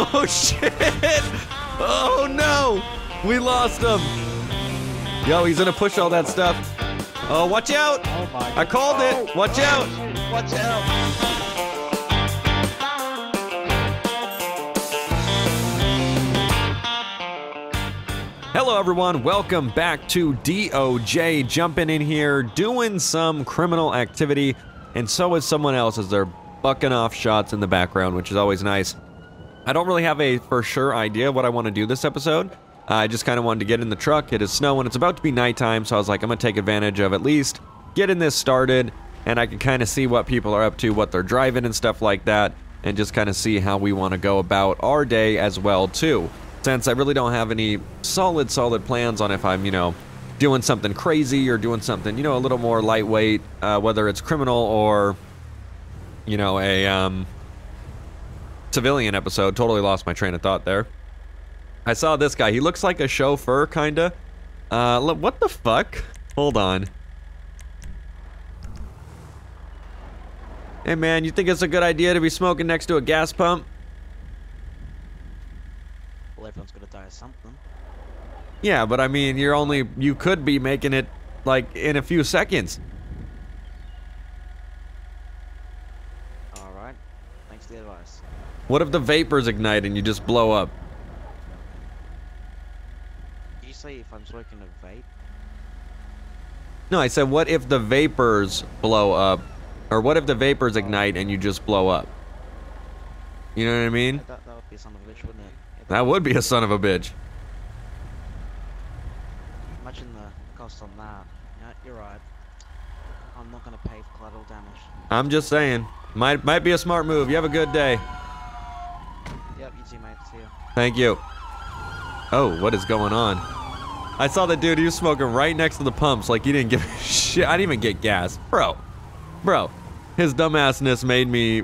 Oh shit! Oh no! We lost him! Yo, he's gonna push all that stuff. Oh, watch out! Oh my God. I called it! Watch out! Shit. Watch out! Hello everyone, welcome back to DOJ, jumping in here, doing some criminal activity, and so is someone else as they're bucking off shots in the background, which is always nice. I don't really have a for sure idea what I want to do this episode. I just kind of wanted to get in the truck. It is snowing, it's about to be nighttime, so I was like, I'm going to take advantage of at least getting this started, and I can kind of see what people are up to, what they're driving and stuff like that, and just kind of see how we want to go about our day as well too. Since I really don't have any solid plans on if I'm, you know, doing something crazy or doing something, you know, a little more lightweight, whether it's criminal or, you know, a civilian episode. Totally lost my train of thought there. I saw this guy. He looks like a chauffeur, kind of. What the fuck? Hold on. Hey, man, you think it's a good idea to be smoking next to a gas pump? Well, everyone's gonna die of something. Yeah, but I mean, you could be making it, like, in a few seconds. Alright, thanks for the advice. What if the vapors ignite and you just blow up? Did you say if I'm smoking a vape? No, I said what if the vapors blow up? Or what if the vapors ignite and you just blow up? You know what I mean? That would be a son of a bitch, wouldn't it? That would be a son of a bitch. Imagine the cost on that. No, you're right. I'm not gonna pay for collateral damage. I'm just saying. Might be a smart move. You have a good day. Yep, you too, mate. See ya. Thank you. Oh, what is going on? I saw that dude. He was smoking right next to the pumps. Like, he didn't give a shit. I didn't even get gas. Bro. His dumbassness made me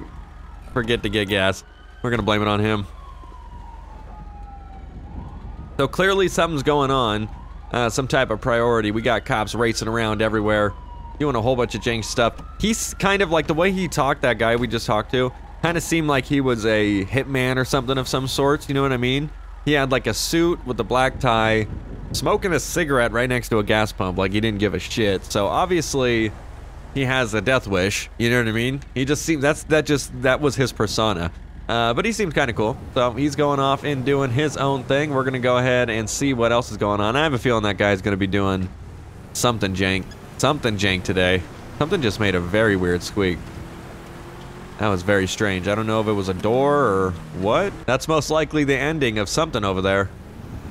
forget to get gas. We're gonna blame it on him. So clearly something's going on, some type of priority. We got cops racing around everywhere, doing a whole bunch of jank stuff. He's kind of like, the way he talked, that guy we just talked to, kind of seemed like he was a hitman or something of some sorts, you know what I mean? He had like a suit with a black tie, smoking a cigarette right next to a gas pump, like he didn't give a shit. So obviously, he has a death wish, you know what I mean? He just seemed, that was his persona. But he seems kind of cool, so he's going off and doing his own thing. We're gonna go ahead and see what else is going on. I have a feeling that guy's gonna be doing something jank today. Something just made a very weird squeak. That was very strange. I don't know if it was a door or what. That's most likely the ending of something over there.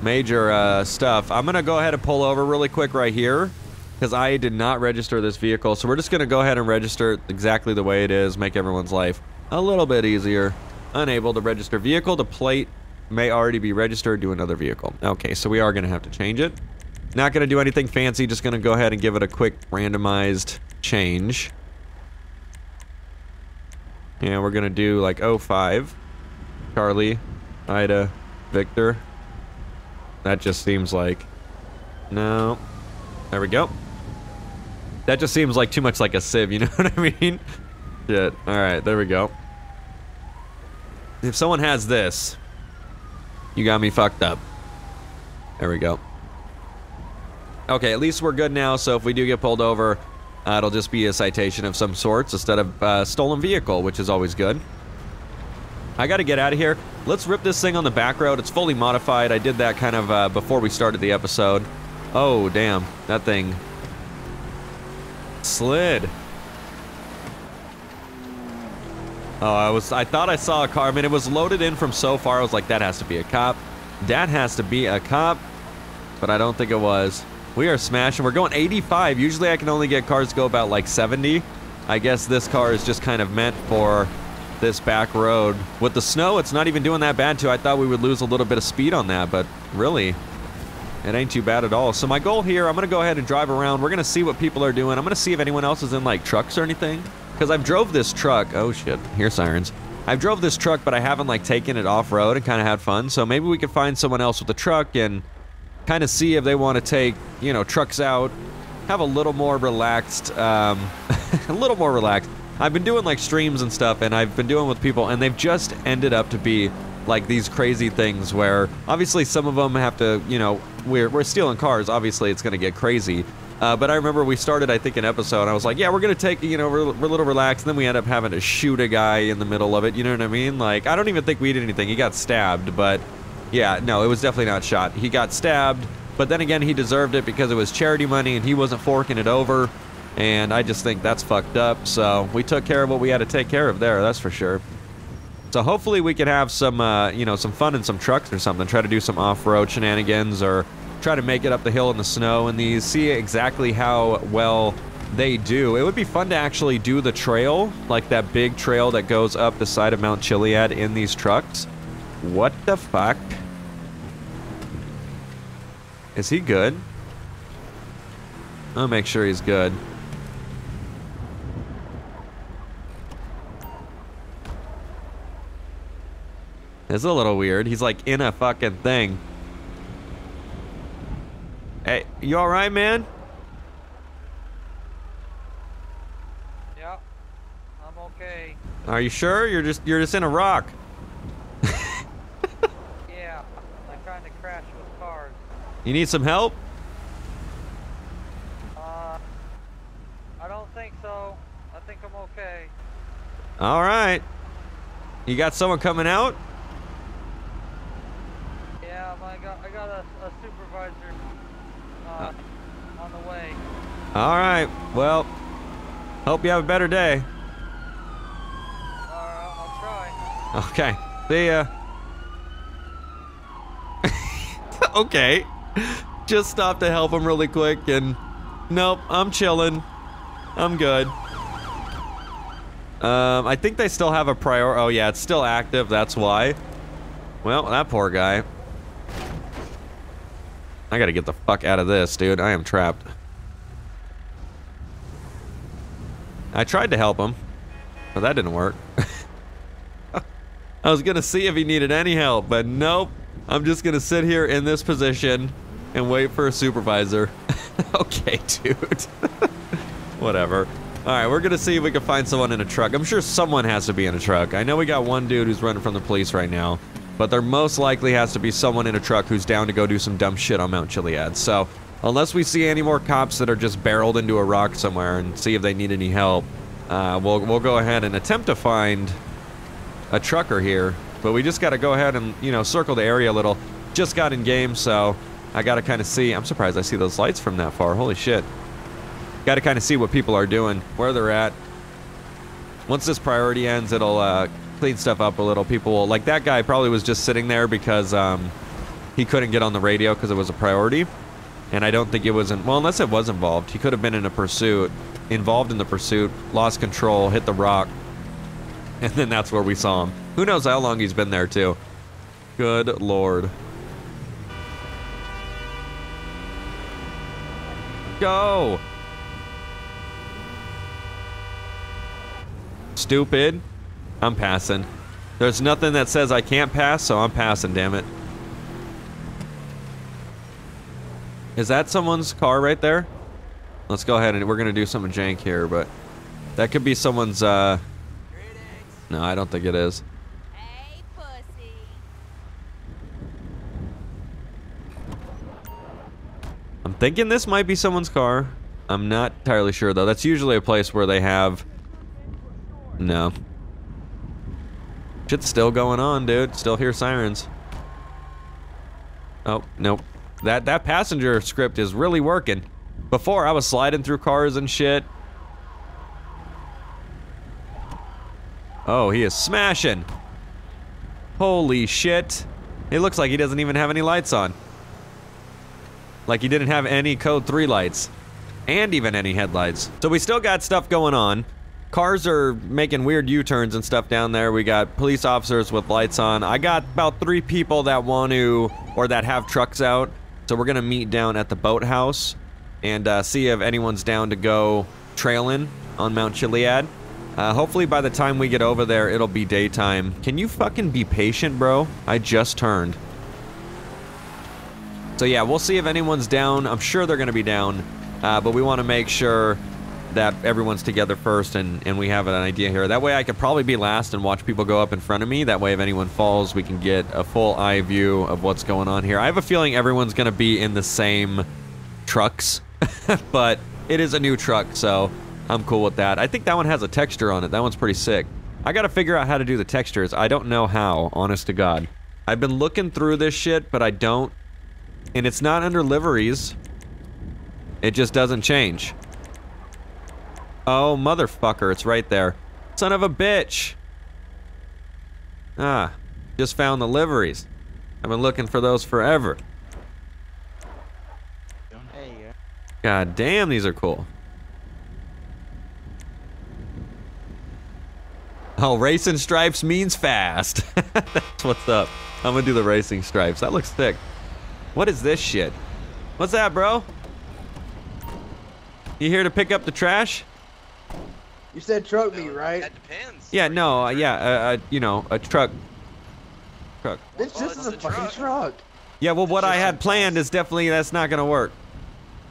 Major stuff. I'm gonna go ahead and pull over really quick right here, because I did not register this vehicle, so we're just gonna go ahead and register it exactly the way it is, make everyone's life a little bit easier. Unable to register vehicle. The plate may already be registered to another vehicle. Okay, so we are going to have to change it. Not going to do anything fancy, just going to go ahead and give it a quick randomized change. And we're going to do like 05. Charlie, Ida, Victor. That just seems like... No. There we go. That just seems like too much like a sieve, you know what I mean? Shit. Alright, there we go. If someone has this, you got me fucked up. There we go. Okay, at least we're good now, so if we do get pulled over, it'll just be a citation of some sorts instead of stolen vehicle, which is always good. I gotta get out of here. Let's rip this thing on the back road. It's fully modified. I did that kind of before we started the episode. Oh, damn. That thing slid. Oh, I thought I saw a car. I mean, it was loaded in from so far. I was like, that has to be a cop. That has to be a cop. But I don't think it was. We are smashing. We're going 85. Usually I can only get cars to go about like 70. I guess this car is just kind of meant for this back road. With the snow, it's not even doing that bad too. I thought we would lose a little bit of speed on that, but really, it ain't too bad at all. So my goal here, I'm going to go ahead and drive around. We're going to see what people are doing. I'm going to see if anyone else is in like trucks or anything. Because I've drove this truck, oh shit, hear sirens. I've drove this truck, but I haven't like taken it off-road and kind of had fun, so maybe we could find someone else with a truck and kind of see if they want to take, you know, trucks out, have a little more relaxed, a little more relaxed. I've been doing like streams and stuff, and I've been doing with people, and they've just ended up to be like these crazy things where obviously some of them have to, you know, we're stealing cars, obviously it's gonna get crazy. But I remember we started, I think, an episode, I was like, yeah, we're gonna take, you know, we're a little relaxed, and then we end up having to shoot a guy in the middle of it, you know what I mean? Like, I don't even think we did anything, he got stabbed, but yeah, no, it was definitely not shot. He got stabbed, but then again, he deserved it because it was charity money and he wasn't forking it over, and I just think that's fucked up, so we took care of what we had to take care of there, that's for sure. So hopefully we can have some, you know, some fun in some trucks or something, try to do some off-road shenanigans or try to make it up the hill in the snow and these, see exactly how well they do. It would be fun to actually do the trail, like that big trail that goes up the side of Mount Chiliad in these trucks. What the fuck? Is he good? I'll make sure he's good. It's a little weird. He's like in a fucking thing. Hey, you alright, man? Yeah, I'm okay. Are you sure? You're just in a rock. Yeah, I'm trying to crash with cars. You need some help? I don't think so. I think I'm okay. Alright. You got someone coming out? Yeah, I got a supervisor. On the way. All right. Well, hope you have a better day. I'll try. Okay. See ya. Okay. Just stopped to help him really quick, and nope, I'm chilling. I'm good. I think they still have a priority. Oh yeah, it's still active. That's why. Well, that poor guy. I gotta get the fuck out of this, dude. I am trapped. I tried to help him, but that didn't work. I was gonna see if he needed any help, but nope. I'm just gonna sit here in this position and wait for a supervisor. Okay, dude. Whatever. Alright, we're gonna see if we can find someone in a truck. I'm sure someone has to be in a truck. I know we got one dude who's running from the police right now. But there most likely has to be someone in a truck who's down to go do some dumb shit on Mount Chiliad. So, unless we see any more cops that are just barreled into a rock somewhere and see if they need any help, we'll go ahead and attempt to find a trucker here. But we just got to go ahead and, you know, circle the area a little. Just got in game, so I got to kind of see. I'm surprised I see those lights from that far. Holy shit. Got to kind of see what people are doing, where they're at. Once this priority ends, it'll, clean stuff up a little. People will, like that guy probably was just sitting there because he couldn't get on the radio because it was a priority, and I don't think it wasn't, well, unless it was involved, he could have been in a pursuit, involved in the pursuit, lost control, hit the rock, and then that's where we saw him. Who knows how long he's been there too. Good lord. Go, stupid. I'm passing. There's nothing that says I can't pass, so I'm passing, damn it. Is that someone's car right there? Let's go ahead and we're gonna do something jank here, but that could be someone's, no, I don't think it is. Hey, pussy. I'm thinking this might be someone's car. I'm not entirely sure, though. That's usually a place where they have... No. Shit's still going on, dude. Still hear sirens. Oh, nope. That passenger script is really working. Before, I was sliding through cars and shit. Oh, he is smashing. Holy shit. It looks like he doesn't even have any lights on. Like he didn't have any Code 3 lights. And even any headlights. So we still got stuff going on. Cars are making weird U-turns and stuff down there. We got police officers with lights on. I got about 3 people that want to, or that have trucks out. So we're gonna meet down at the boathouse and see if anyone's down to go trailing on Mount Chiliad. Hopefully by the time we get over there, it'll be daytime. Can you fucking be patient, bro? I just turned. So yeah, we'll see if anyone's down. I'm sure they're gonna be down, but we wanna make sure that everyone's together first and we have an idea here. That way I could probably be last and watch people go up in front of me. That way if anyone falls, we can get a full eye view of what's going on here. I have a feeling everyone's going to be in the same trucks, but it is a new truck, so I'm cool with that. I think that one has a texture on it. That one's pretty sick. I got to figure out how to do the textures. I don't know how, honest to God. I've been looking through this shit, but I don't. And it's not under liveries. It just doesn't change. Oh, motherfucker, it's right there. Son of a bitch! Ah, just found the liveries. I've been looking for those forever. God damn, these are cool. Oh, racing stripes means fast. That's what's up. I'm gonna do the racing stripes. That looks thick. What is this shit? What's that, bro? You here to pick up the trash? You said truck meat, right? That depends. Yeah, no, you know, a truck. Truck. It's just a fucking truck. Yeah, well, what I had planned is definitely that's not gonna work.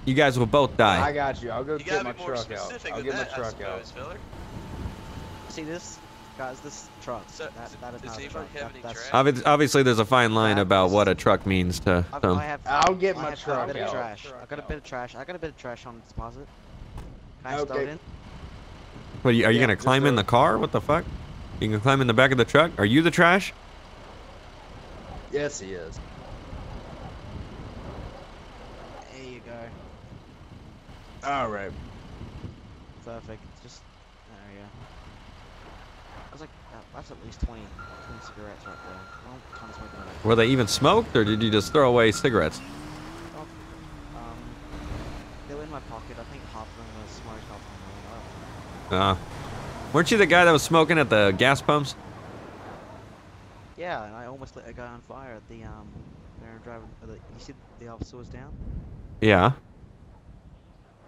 You guys will both die. I got you. I'll go get my truck out. I'll get my truck out. See this? Guys, this truck. That is not a truck. Obviously, there's a fine line about what a truck means to some. I'll get my truck out. I got a bit of trash. I got a bit of trash on deposit. Can I stow it in? What, are you gonna climb in the car? What the fuck? You can climb in the back of the truck? Are you the trash? Yes, he is. There you go. Alright. Perfect. Just... there we go. I was like, that's at least 20 cigarettes right there. I don't kind of smoke them out. Were they even smoked, or did you just throw away cigarettes? They were in my pocket. I think half of them were smoked, half of them. Weren't you the guy that was smoking at the gas pumps? Yeah, and I almost lit a guy on fire at the driver. You see the officer was down? Yeah.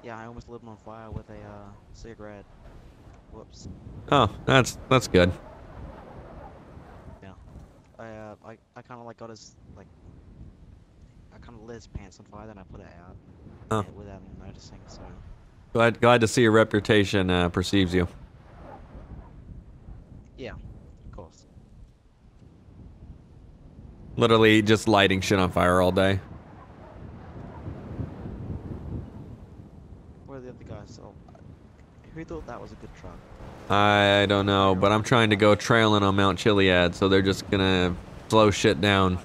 Yeah, I almost lit him on fire with a cigarette. Whoops. Oh, that's good. Yeah, I kind of like got his I kind of lit his pants on fire, then I put it out without him noticing. So. Glad to see your reputation perceives you. Yeah, of course. Literally just lighting shit on fire all day. Where are the other guys? Oh, who thought that was a good truck? I don't know, but I'm trying to go trailing on Mount Chiliad, so they're just gonna slow shit down.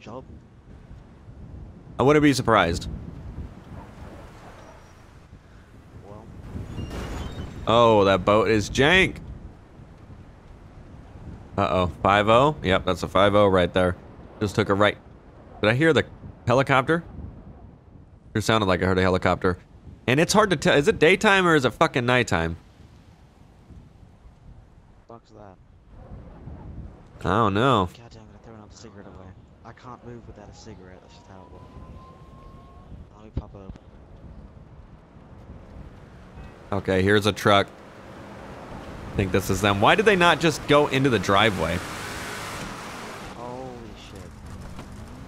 Job. I wouldn't be surprised. Well. Oh, that boat is jank. Uh-oh. 5-0? Yep, that's a 5-0 right there. Just took a right. Did I hear the helicopter? It sounded like I heard a helicopter. And it's hard to tell. Is it daytime or is it fucking nighttime? Fuck's that? I don't know. God damn it, I threw another cigarette away. I can't move without a cigarette, that's just how it works. Let me pop up. Okay, here's a truck. I think this is them. Why did they not just go into the driveway? Holy shit.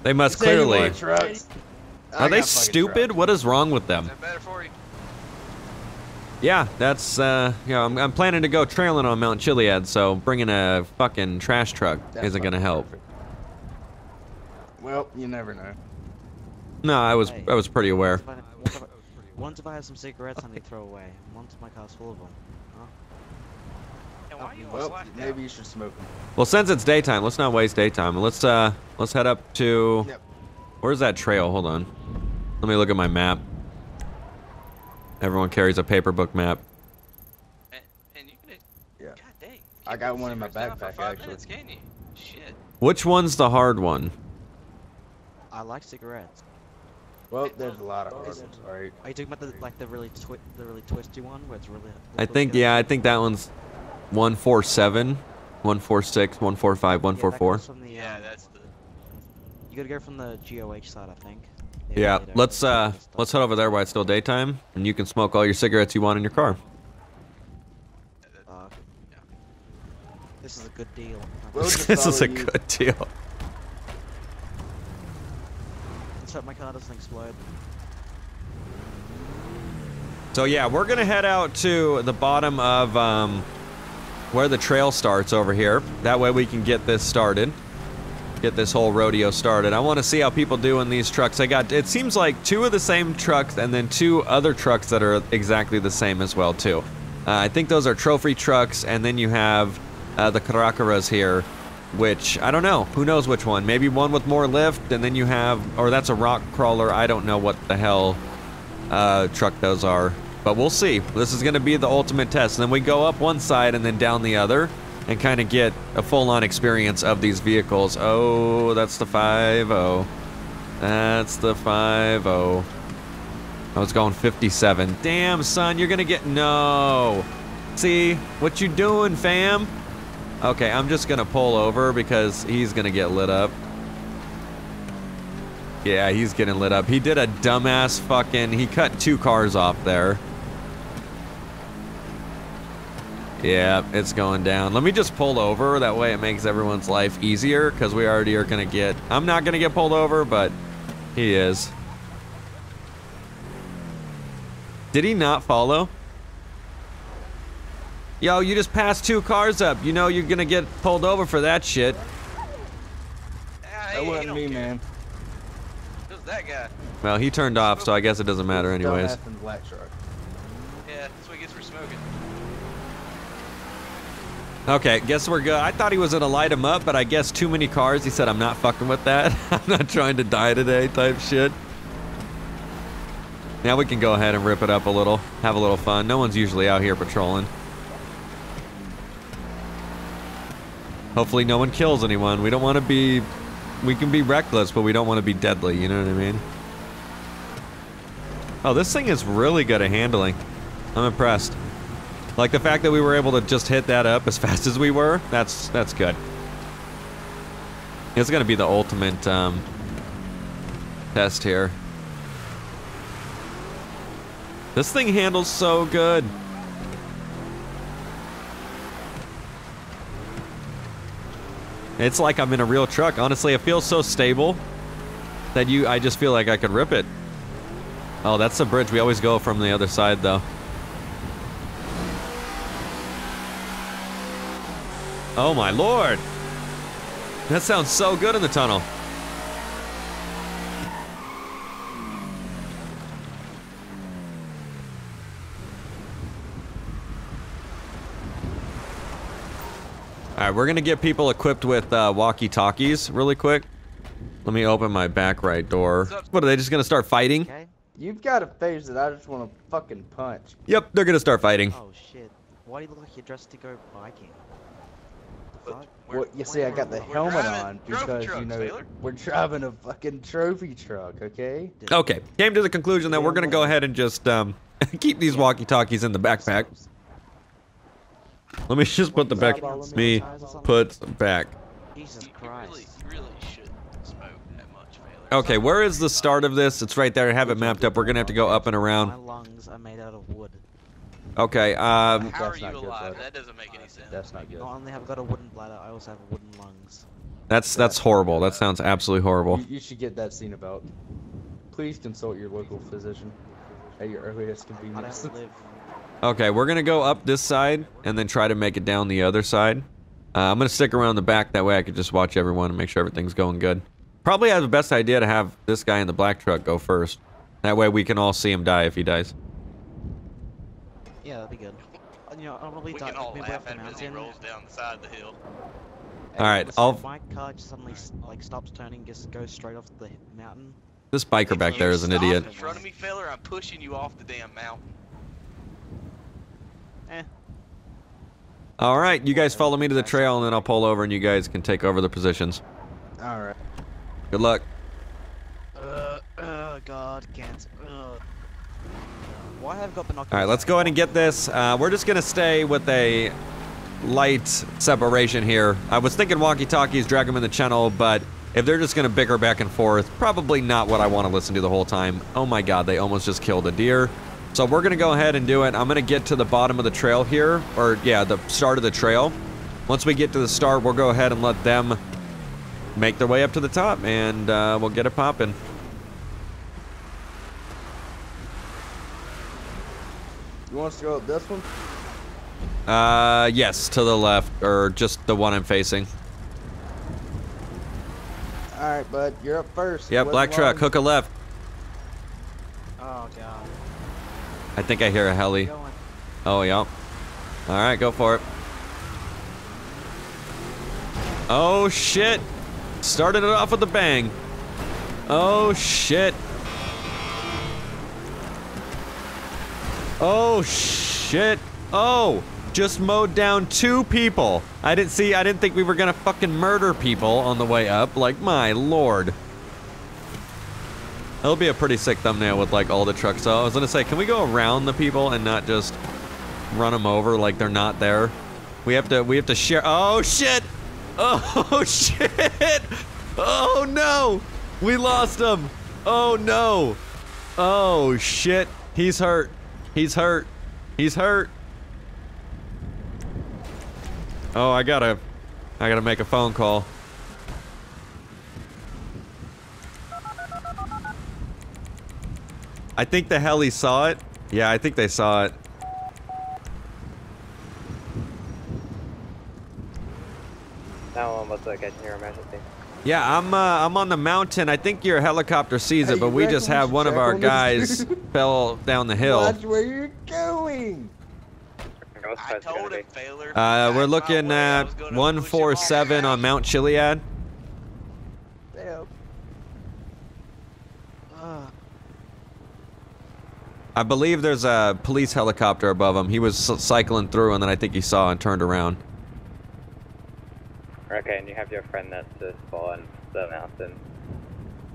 They must clearly... Are they stupid? What is wrong with them? Is that better for you? Yeah, that's, you know, I'm planning to go trailing on Mount Chiliad, so bringing a fucking trash truck isn't gonna help. Well, you never know. No, I was pretty aware. Once if I have some cigarettes I need to throw away. Once my car's full of them. Huh? Well, maybe you should smoke them. Well, since it's daytime, let's not waste daytime. Let's head up to... Yep. Where's that trail? Hold on. Let me look at my map. Everyone carries a paper book map. And you can... Yeah. God dang. I got one in my backpack, actually. Minutes, can you? Shit. Which one's the hard one? I like cigarettes. Well, there's a lot of ones, right? Are you talking about the really twisty one, where it's really? I think yeah, I think that one's 147, 146, 145, 144. Yeah, that's the. You gotta go from the GOH side, I think. Yeah, let's head over there while it's still daytime, and you can smoke all your cigarettes you want in your car. This is a good deal. This is a good deal. Let's hope my car doesn't explode. So yeah, we're gonna head out to the bottom of where the trail starts over here. That way we can get this started. Get this whole rodeo started. I want to see how people do in these trucks. I got, it seems like two of the same trucks and then two other trucks that are exactly the same as well too. I think those are trophy trucks, and then you have the Caracaras here, which I don't know. Who knows which one? Maybe one with more lift, and then you have, or that's a rock crawler. I don't know what the hell truck those are. But we'll see. This is going to be the ultimate test. And then we go up one side and then down the other and kind of get a full-on experience of these vehicles. Oh, that's the 5-0. That's the 5-0. I was going 57. Damn, son, you're going to get... No. See? What you doing, fam? Okay, I'm just going to pull over because he's going to get lit up. Yeah, he's getting lit up. He did a dumbass fucking... He cut two cars off there. Yeah, it's going down. Let me just pull over. That way it makes everyone's life easier, because we already are going to get... I'm not going to get pulled over, but he is. Did he not follow? Yo, you just passed two cars up. You know you're going to get pulled over for that shit. That wasn't me, man. It was that guy. Well, he turned off, so I guess it doesn't matter anyways. Black Shark. Yeah, that's what he gets for smoking. Okay, guess we're good. I thought he was gonna light him up, but I guess too many cars. He said, I'm not fucking with that. I'm not trying to die today type shit. Now we can go ahead and rip it up a little. Have a little fun. No one's usually out here patrolling. Hopefully no one kills anyone. We don't want to be... We can be reckless, but we don't want to be deadly. You know what I mean? Oh, this thing is really good at handling. I'm impressed. Like, the fact that we were able to just hit that up as fast as we were, that's good. It's gonna be the ultimate, test here. This thing handles so good. It's like I'm in a real truck. Honestly, it feels so stable that I just feel like I could rip it. Oh, that's the bridge. We always go from the other side, though. Oh my lord! That sounds so good in the tunnel. Alright, we're gonna get people equipped with walkie-talkies really quick. Let me open my back right door. What, are they just gonna start fighting? Okay. You've got a face that I just wanna fucking punch. Yep, they're gonna start fighting. Oh shit. Why do you look like you're dressed to go biking? Well, you see, I got the helmet on because, you know, we're driving a fucking trophy truck, okay? Okay, came to the conclusion that we're gonna go ahead and just, keep these walkie-talkies in the backpack. Let me just put the back, Jesus Christ. Really shouldn't smoke that much, Baylor. Okay, where is the start of this? It's right there, I have it mapped up, we're gonna have to go up and around. My lungs are made out of wood. Okay, how are you alive? That doesn't make any sense. That's not good. Not only have I got a wooden bladder, I also have wooden lungs. That's horrible. That sounds absolutely horrible. You should get that seen about. Please consult your local physician at your earliest convenience. Okay, we're gonna go up this side and then try to make it down the other side. I'm gonna stick around the back, that way I can just watch everyone and make sure everything's going good. Probably have the best idea to have this guy in the black truck go first. That way we can all see him die if he dies. Yeah, that'd be good. You know, I'm really done. We can all laugh at him as he rolls down the side of the hill. Alright, I'll... My car just suddenly, like, stops turning, just goes straight off the mountain. This biker back there is an idiot. If you stop in front of me, fella, I'm pushing you off the damn mountain. Eh. Alright, you guys follow me to the trail, and then I'll pull over, and you guys can take over the positions. Alright. Good luck. God, can't. Alright, let's go ahead and get this. We're just gonna stay with a light separation here. I was thinking walkie-talkies, drag them in the channel, but if they're just gonna bicker back and forth, probably not what I want to listen to the whole time. Oh my god, they almost just killed a deer. So we're gonna go ahead and do it. I'm gonna get to the bottom of the trail here, or yeah, the start of the trail. Once we get to the start, we'll go ahead and let them make their way up to the top, and we'll get it popping. You want us to go up this one? Yes, to the left, or just the one I'm facing. Alright, bud, you're up first. Yep, black truck, hook a left. Oh, God. I think I hear a heli. Oh, yeah. Alright, go for it. Oh, shit. Started it off with a bang. Oh, shit. Oh, shit. Oh, just mowed down two people. I didn't think we were gonna fucking murder people on the way up. Like, my lord. That'll be a pretty sick thumbnail with, like, all the trucks. So I was gonna say, can we go around the people and not just run them over like they're not there? We have to share. Oh, shit. Oh, shit. Oh, no. We lost him. Oh, no. Oh, shit. He's hurt. He's hurt. He's hurt. Oh, I gotta make a phone call. I think the heli saw it. Yeah, I think they saw it. Yeah, I'm on the mountain. I think your helicopter sees it, but we just have one of our guys fell down the hill. That's where you're going. I told him, failure. We're looking at 147 on Mount Chiliad. Damn. I believe there's a police helicopter above him. He was cycling through, and then I think he saw and turned around. Okay, and you have your friend that's just fallen the mountain.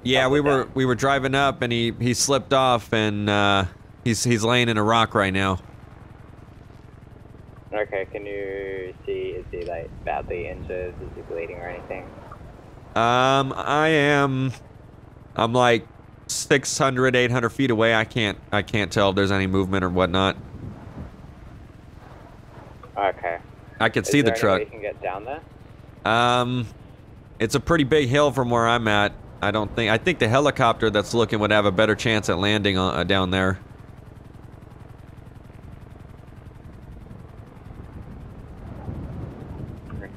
Yeah, we were driving up, and he slipped off, and he's laying in a rock right now. Okay, can you see, is he, like, badly injured? Is he bleeding or anything? I'm like 600, 800 feet away. I can't tell if there's any movement or whatnot. Okay. I can see the truck. Is there any way you can get down there? It's a pretty big hill from where I'm at. I think the helicopter that's looking would have a better chance at landing on, down there.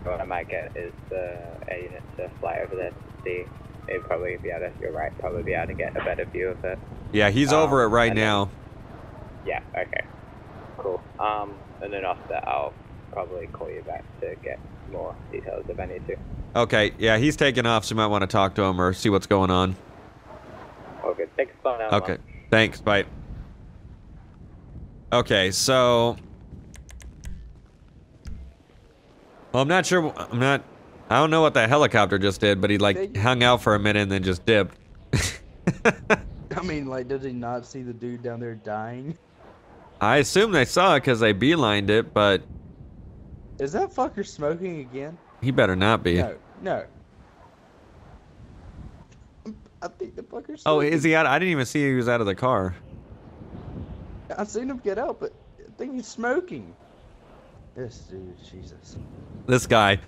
What I might get is a unit to fly over there to see. It'd probably be able to, you're right, probably be able to get a better view of it. Yeah, he's over it right now. Then, yeah, okay. Cool. And then after that, I'll probably call you back to get more details if I need to. Okay, yeah, he's taking off, so you might want to talk to him or see what's going on. Okay, thanks for now. Okay, thanks, bye. Okay, so... Well, I'm not sure, I don't know what that helicopter just did, but he, like, hung out for a minute and then just dipped. I mean, like, does he not see the dude down there dying? I assume they saw it because they beelined it, but... Is that fucker smoking again? He better not be. No, no. I think the fucker's smoking. Oh, is he out? I didn't even see he was out of the car. I've seen him get out, but I think he's smoking. This dude, Jesus. This guy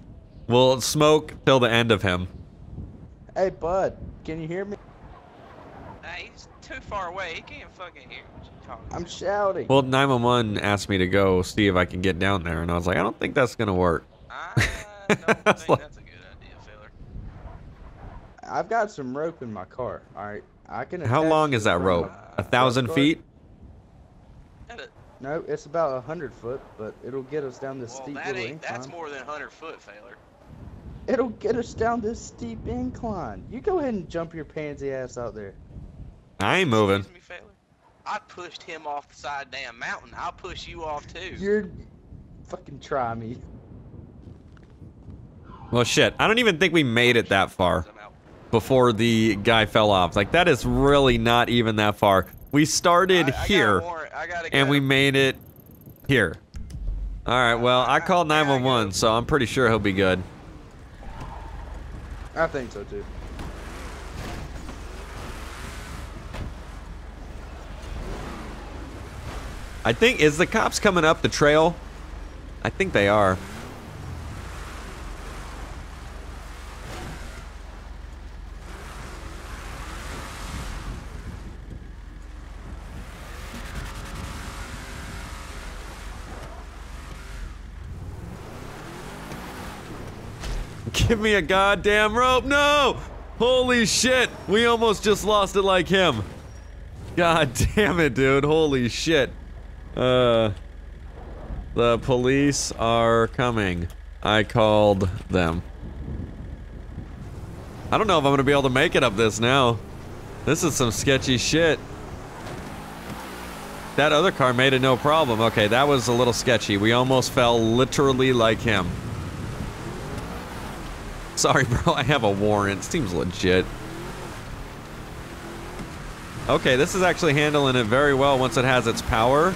will smoke till the end of him. Hey, bud, can you hear me? He's too far away. He can't fucking hear what you're talking about. I'm shouting. Well, 911 asked me to go see if I can get down there, and I was like, I don't think that's going to work. I don't think that's a good idea, Filler. I've got some rope in my car, all right? I can. How long is that rope? 1,000 feet? No, it's about 100 foot, but it'll get us down this steep incline. That's more than 100 foot, Failure. It'll get us down this steep incline. You go ahead and jump your pansy ass out there. I ain't moving. Excuse me, Failure. I pushed him off the side of the damn mountain. I'll push you off too. You're fucking try me. Well, shit. I don't even think we made it that far before the guy fell off. Like, that is really not even that far. We started here, and we made it here. All right, well, I called 911, so I'm pretty sure he'll be good. I think so, too. Is the cops coming up the trail? I think they are. Give me a goddamn rope. No! Holy shit. We almost just lost it like him. God damn it, dude. Holy shit. The police are coming. I called them. I don't know if I'm gonna be able to make it up this now. This is some sketchy shit. That other car made it no problem. Okay, that was a little sketchy. We almost fell literally like him. Sorry, bro, I have a warrant. Seems legit. Okay, this is actually handling it very well once it has its power.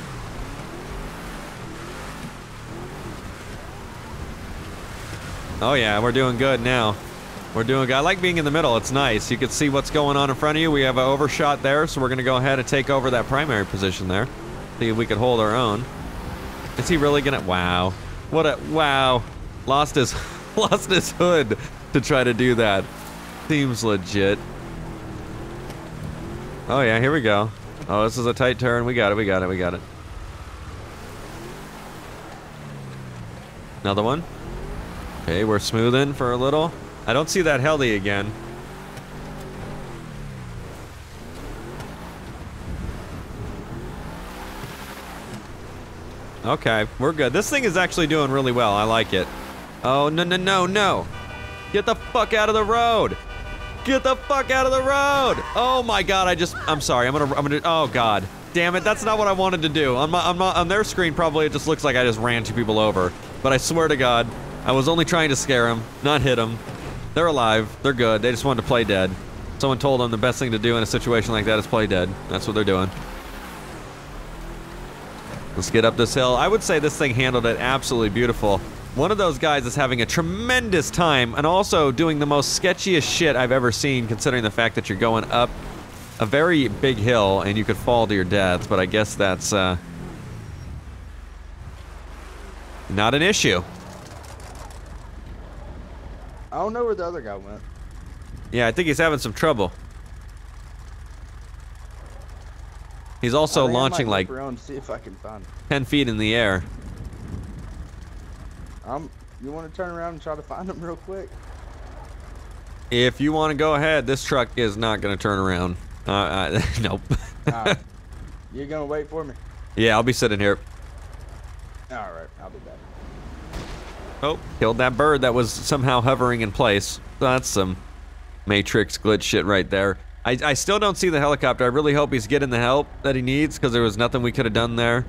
Oh yeah, we're doing good now. We're doing good. I like being in the middle. It's nice. You can see what's going on in front of you. We have an overshot there, so we're going to go ahead and take over that primary position there. See if we could hold our own. Is he really going to... Wow. What a... Wow. Lost his hood to try to do that. Seems legit. Oh yeah, here we go. Oh, this is a tight turn. We got it, we got it, we got it. Another one. Okay, we're smoothing for a little. I don't see that heli again. Okay, we're good. This thing is actually doing really well. I like it. Oh, no, no, no, no. Get the fuck out of the road. Get the fuck out of the road! Oh my god, I'm sorry, I'm gonna, oh god. Damn it, that's not what I wanted to do. On their screen, probably it just looks like I just ran two people over. But I swear to god, I was only trying to scare them, not hit them. They're alive, they're good, they just wanted to play dead. Someone told them the best thing to do in a situation like that is play dead. That's what they're doing. Let's get up this hill. I would say this thing handled it absolutely beautiful. One of those guys is having a tremendous time and also doing the most sketchiest shit I've ever seen, considering the fact that you're going up a very big hill and you could fall to your death, but I guess that's not an issue. I don't know where the other guy went. Yeah, I think he's having some trouble. He's also launching like 10 feet in the air. You want to turn around and try to find him real quick? If you want to go ahead, this truck is not going to turn around. Nope. Right. You're going to wait for me? Yeah, I'll be sitting here. All right, I'll be back. Oh, killed that bird that was somehow hovering in place. That's some Matrix glitch shit right there. I still don't see the helicopter. I really hope he's getting the help that he needs, because there was nothing we could have done there.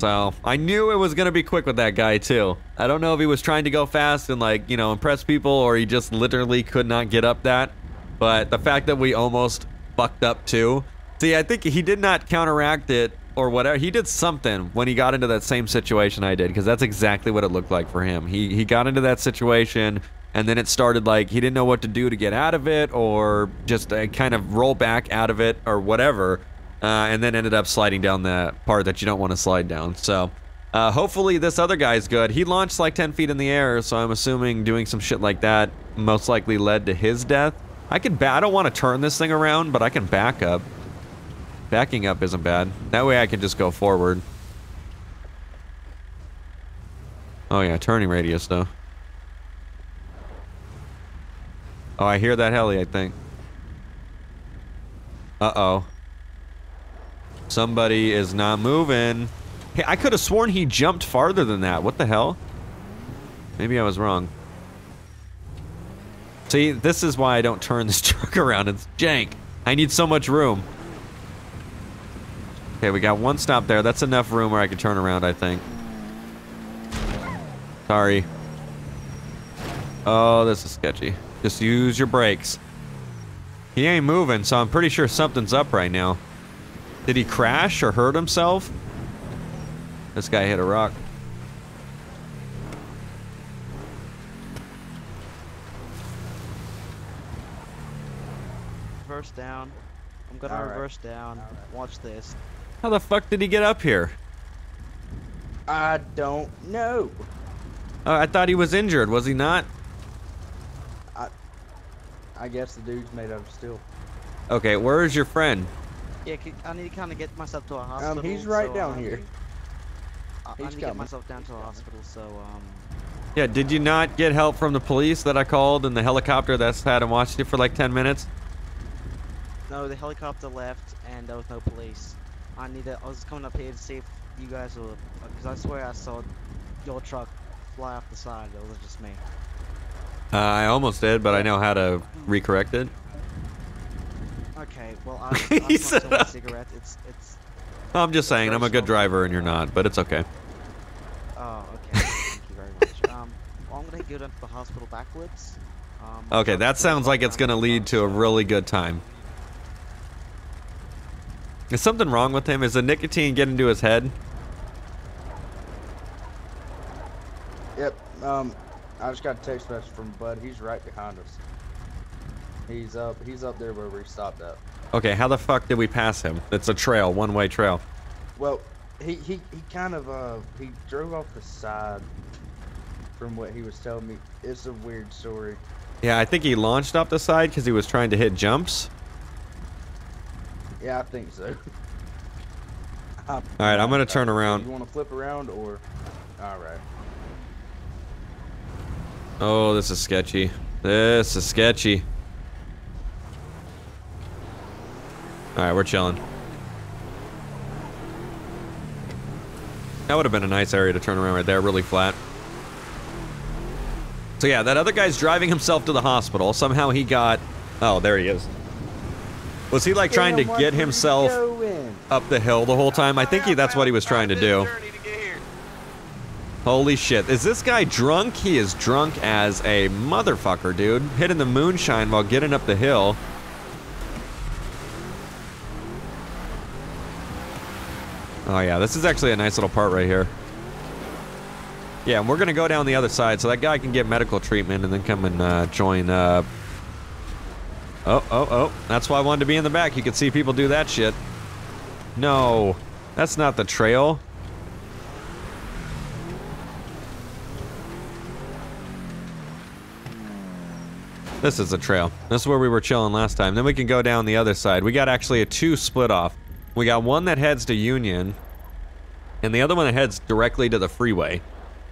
So, I knew it was going to be quick with that guy, too. I don't know if he was trying to go fast and, like, you know, impress people, or he just literally could not get up that. But the fact that we almost fucked up, too. See, I think he did not counteract it or whatever. He did something when he got into that same situation I did, because that's exactly what it looked like for him. He got into that situation, and then it started, like, he didn't know what to do to get out of it, or just kind of roll back out of it, or whatever. And then ended up sliding down the part that you don't want to slide down. So, hopefully this other guy's good. He launched like 10 feet in the air, so I'm assuming doing some shit like that most likely led to his death. I don't want to turn this thing around, but I can back up. Backing up isn't bad. That way I can just go forward. Oh yeah, turning radius though. Oh, I hear that heli, I think. Uh-oh. Somebody is not moving. Hey, I could have sworn he jumped farther than that. What the hell? Maybe I was wrong. See, this is why I don't turn this truck around. It's jank. I need so much room. Okay, we got one stop there. That's enough room where I can turn around, I think. Sorry. Oh, this is sketchy. Just use your brakes. He ain't moving, so I'm pretty sure something's up right now. Did he crash or hurt himself? This guy hit a rock. Reverse down. I'm gonna reverse down. Watch this. How the fuck did he get up here? I don't know. Oh, I thought he was injured. Was he not? I guess the dude's made out of steel. Okay, where is your friend? Yeah, I need to kind of get myself to a hospital. He's right down here. I need to get myself down to a hospital, so Yeah, did you not get help from the police that I called and the helicopter that sat and watched you for like 10 minutes? No, the helicopter left and there was no police. I was coming up here to see if you guys were, because I swear I saw your truck fly off the side. It was just me. I almost did, but I know how to recorrect it. Okay, well, I smoked a cigarette. It's. I'm just saying, I'm a good driver and you're not, but it's okay. Oh, okay. Thank you very much. Well, I'm gonna get up to the hospital backwards. Okay, that sounds like it's gonna lead to a really good time. Is something wrong with him? Is the nicotine getting into his head? Yep. I just got a text message from Bud. He's right behind us. He's up there where we stopped at. Okay, how the fuck did we pass him? It's a trail, one-way trail. Well, he kind of he drove off the side. From what he was telling me, it's a weird story. Yeah, I think he launched off the side because he was trying to hit jumps. Yeah, I think so. All right, I'm gonna turn around. You want to flip around or? All right. Oh, this is sketchy. This is sketchy. All right, we're chilling. That would have been a nice area to turn around right there, really flat. So yeah, that other guy's driving himself to the hospital. Somehow he got... Oh, there he is. Was he like trying to get himself up the hill the whole time? I think that's what he was trying to do. Holy shit. Is this guy drunk? He is drunk as a motherfucker, dude. Hitting the moonshine while getting up the hill. Oh yeah, this is actually a nice little part right here. Yeah, and we're gonna go down the other side so that guy can get medical treatment and then come and join Oh, that's why I wanted to be in the back. You could see people do that shit. No, that's not the trail. This is the trail. This is where we were chilling last time. Then we can go down the other side. We got actually a two split off. We got one that heads to Union, and the other one that heads directly to the freeway.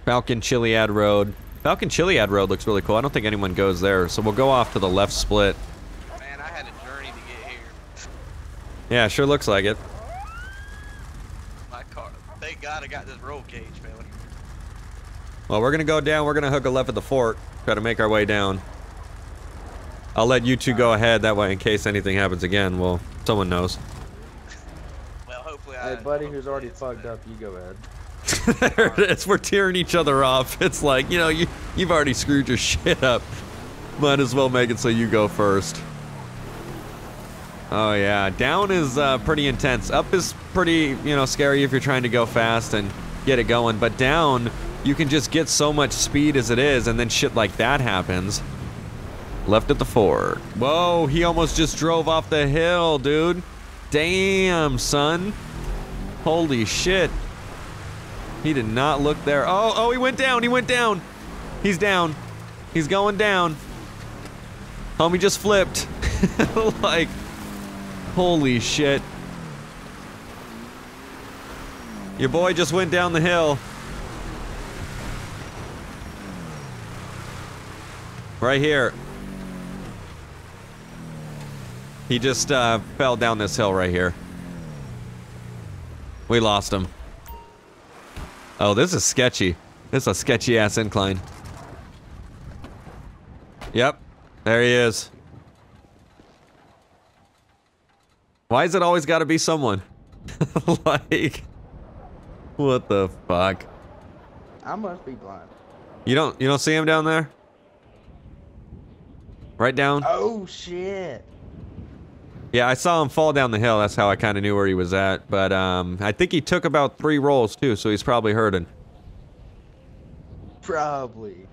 Falcon Chiliad Road. Falcon Chiliad Road looks really cool. I don't think anyone goes there, so we'll go off to the left split. Man, I had a journey to get here. Yeah, sure looks like it. My car. Thank God I got this roll cage, man. Well, we're gonna go down. We're gonna hook a left at the fort. Try to make our way down. I'll let you two go ahead that way in case anything happens again. Well, someone knows. Hey, buddy who's already fucked up, you go ahead. There it is. We're tearing each other off. It's like, you know, you've already screwed your shit up. Might as well make it so you go first. Oh, yeah. Down is pretty intense. Up is pretty, you know, scary if you're trying to go fast and get it going. But down, you can just get so much speed as it is, and then shit like that happens. Left at the fork. Whoa, he almost just drove off the hill, dude. Damn, son. Holy shit. He did not look there. Oh, he went down. He went down. He's down. He's going down. Homie just flipped. Like, holy shit. Your boy just went down the hill. Right here. He just fell down this hill right here. We lost him. Oh, this is sketchy. This is a sketchy ass incline. Yep, there he is. Why is it always gotta be someone? Like, what the fuck? I must be blind. You don't see him down there? Right down? Oh shit. Yeah, I saw him fall down the hill. That's how I kind of knew where he was at. But I think he took about 3 rolls too, so he's probably hurting. Probably.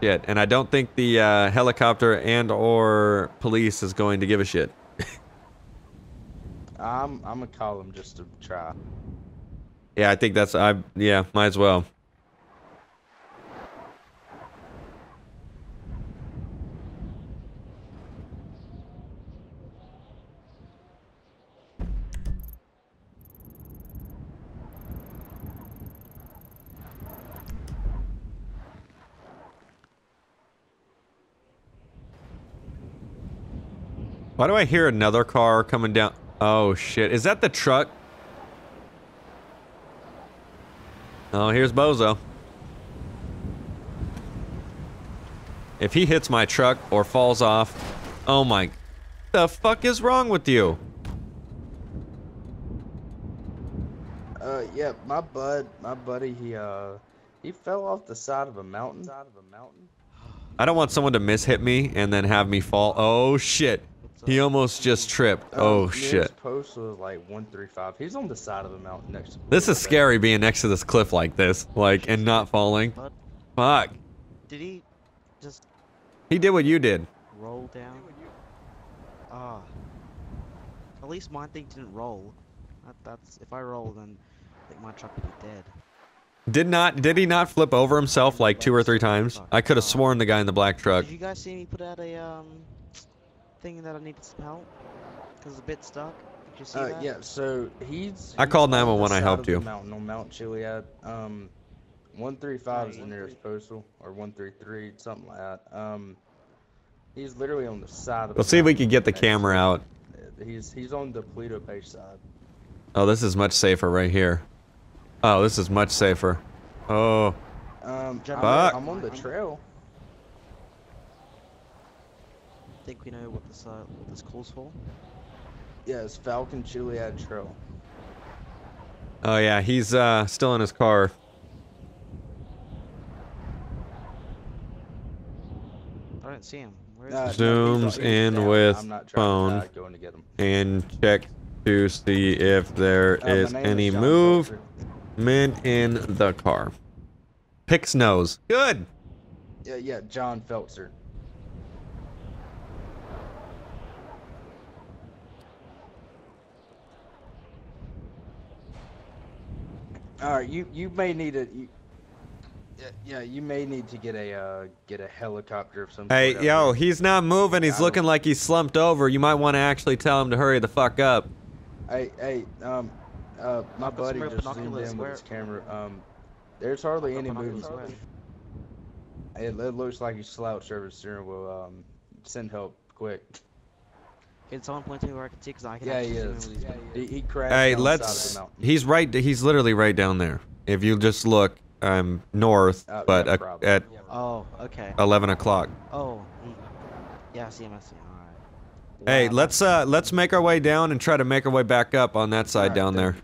Yeah, and I don't think the helicopter and or police is going to give a shit. I'm gonna call him just to try. Yeah, I think that's yeah, might as well. Why do I hear another car coming down? Oh shit, is that the truck? Oh, here's Bozo. If he hits my truck or falls off, oh my, what the fuck is wrong with you? Yeah, my buddy, he fell off the side of a mountain. I don't want someone to mishit me and then have me fall. Oh shit. He almost just tripped. Oh shit. His post was like 135. He's on the side of a mountain next to me. This is scary being next to this cliff like this, like, and not falling. Fuck. Did he just... He did what you did. Roll down? Ah. At least my thing didn't roll. That's... If I roll, then I think my truck would be dead. Did he not flip over himself like 2 or 3 times? I could have sworn the guy in the black truck. Did you guys see me put out a, thing that I needed some help? Because it's a bit stuck. Did you see that? Yeah, so he's... I called 911, I helped you. Mountain on Mount Chiliad. 135 is the nearest postal, or 133, something like that. He's literally on the side of... We'll see if we can get the camera out. He's on the Pluto page side. Oh, this is much safer right here. Oh, this is much safer. Oh. Fuck. I'm on the trail. I think we know what this calls for. Yeah, it's Falcon Chiliad Trail. Oh yeah, he's still in his car. I don't see him. Where is he? Zooms in with phone and check to see if there is any movement in the car. Pick's nose. Good. Yeah, yeah, John Feltzer. All right, you may need a you may need to get a helicopter of some sort. Hey, yo, he's not moving. He's looking like he's slumped over. You might want to actually tell him to hurry the fuck up. Hey, my buddy just zoomed in with his camera. There's hardly any movement. It looks like he slouched over the steering wheel. Send help quick. Can someone point to me where I can see? Because I can actually see him. He crashed. Hey, let's. He's right. He's literally right down there. If you just look, north, but at 11 o'clock. Oh, yeah, I see him. All right. Hey, let's make our way down and try to make our way back up on that side down there.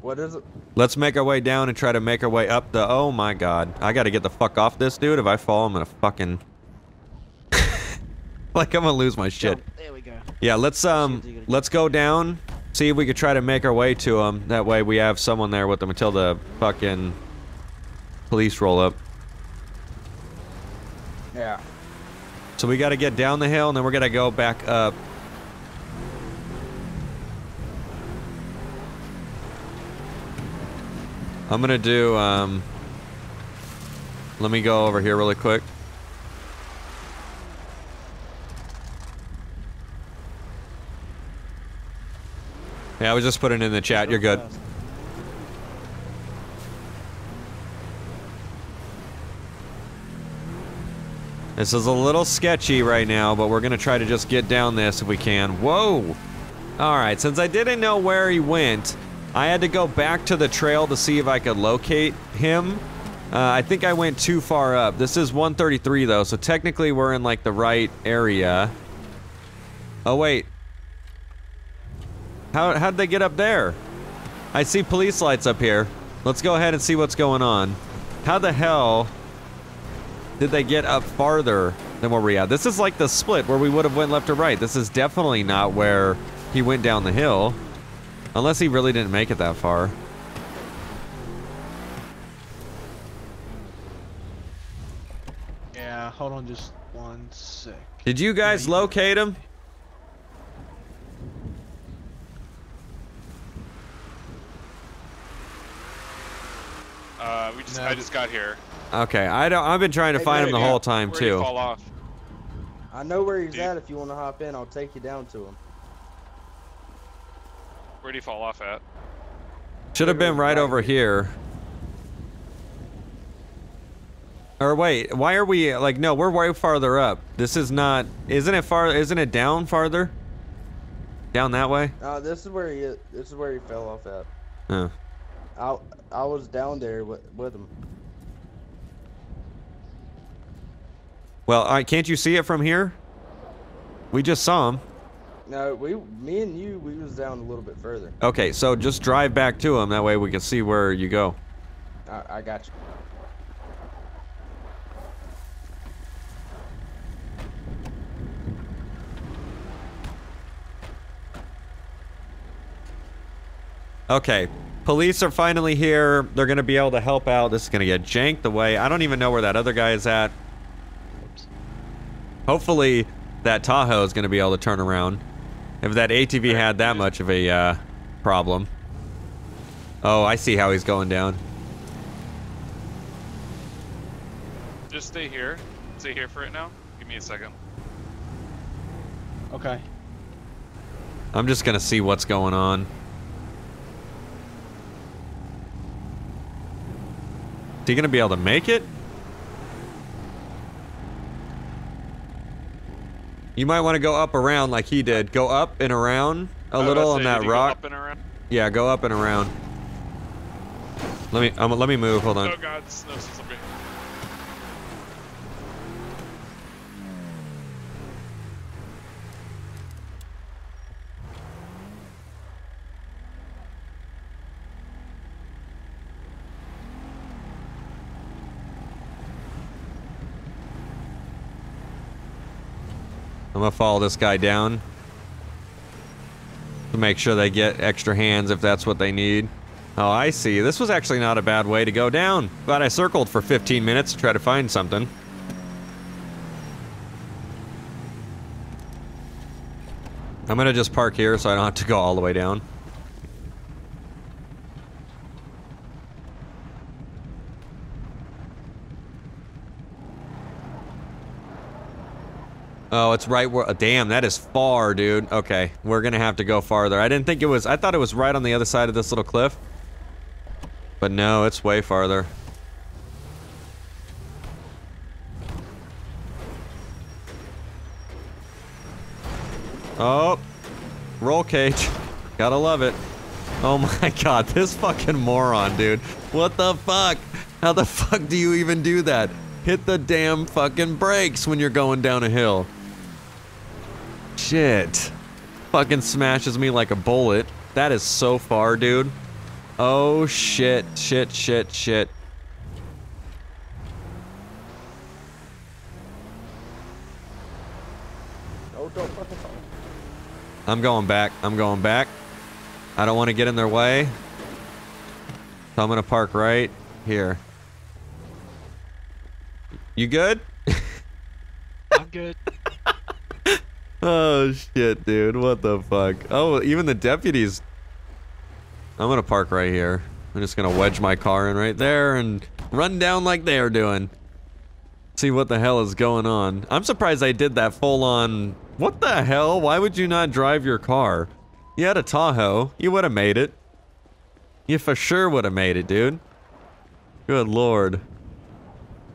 What is it? Let's make our way down and try to make our way up the... Oh my god. I gotta get the fuck off this dude. If I fall, I'm gonna fucking... like, I'm gonna lose my shit. Jump. There we go. Yeah, let's go down. See if we could try to make our way to him. That way we have someone there with them until the fucking police roll up. Yeah. So we gotta get down the hill and then we're gonna go back up. I'm gonna do, let me go over here really quick. Yeah, I was just putting it in the chat, you're good. This is a little sketchy right now, but we're gonna try to just get down this if we can. Whoa! Alright, since I didn't know where he went, I had to go back to the trail to see if I could locate him. I think I went too far up. This is 133 though, so technically we're in like the right area. Oh wait. How'd they get up there? I see police lights up here. Let's go ahead and see what's going on. How the hell did they get up farther than where we at? This is like the split where we would have went left or right. This is definitely not where he went down the hill. Unless he really didn't make it that far. Yeah, hold on just 1 sec. Did you guys locate him? We just I just got here. Okay, I've been trying to find him the whole time too. Fall off? I know where he's at. If you want to hop in, I'll take you down to him. Where'd he fall off at? Should have been right over here. Or wait, why are we like, no, we're way farther up. This is not, isn't it far, isn't it down farther? Down that way? This is where he fell off at. Oh. I was down there with him. Well, can't you see it from here? We just saw him. No, me and you, we was down a little bit further. Okay, so just drive back to him. That way we can see where you go. I got you. Okay, police are finally here. They're gonna be able to help out. This is gonna get janked away. I don't even know where that other guy is at. Oops. Hopefully that Tahoe is gonna be able to turn around. If that ATV had that much of a problem. Oh, I see how he's going down. Just stay here. Stay here for it now. Give me a second. Okay. I'm just gonna see what's going on. Is he gonna be able to make it? You might want to go up around like he did. Go up and around a little on that rock. Go up and around? Yeah, go up and around. Let me move. Hold on. Oh God, snow system. I'm gonna follow this guy down to make sure they get extra hands if that's what they need. Oh, I see. This was actually not a bad way to go down. Glad I circled for 15 minutes to try to find something. I'm gonna just park here so I don't have to go all the way down. Oh, it's right where, damn, that is far, dude. Okay, we're gonna have to go farther. I didn't think it was, I thought it was right on the other side of this little cliff. But no, it's way farther. Oh, roll cage. Gotta love it. Oh my God, this fucking moron, dude. What the fuck? How the fuck do you even do that? Hit the damn fucking brakes when you're going down a hill. Shit. Fucking smashes me like a bullet. That is so far, dude. Oh shit, shit, shit, shit. I'm going back, I'm going back. I don't want to get in their way. So I'm gonna park right here. You good? I'm good. Oh shit, dude, what the fuck? Oh, even the deputies. I'm gonna park right here. I'm just gonna wedge my car in right there and run down like they are doing. See what the hell is going on. I'm surprised I did that full on. What the hell? Why would you not drive your car? You had a Tahoe. You would have made it. You for sure would have made it, dude. Good lord.